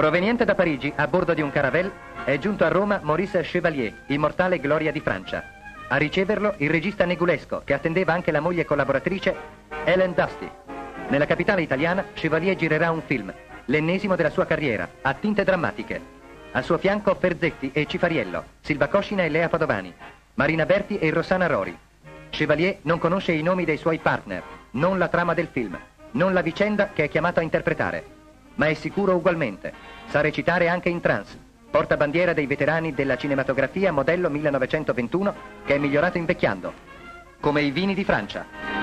Proveniente da Parigi, a bordo di un Caravelle, è giunto a Roma Maurice Chevalier, immortale gloria di Francia. A riceverlo il regista Negulesco, che attendeva anche la moglie collaboratrice Ellen Dusty. Nella capitale italiana, Chevalier girerà un film, l'ennesimo della sua carriera, a tinte drammatiche. Al suo fianco Ferzetti e Cifariello, Silva Coscina e Lea Padovani, Marina Berti e Rossana Rori. Chevalier non conosce i nomi dei suoi partner, non la trama del film, non la vicenda che è chiamato a interpretare. Ma è sicuro ugualmente, sa recitare anche in trance, portabandiera dei veterani della cinematografia modello 1921 che è migliorato invecchiando, come i vini di Francia.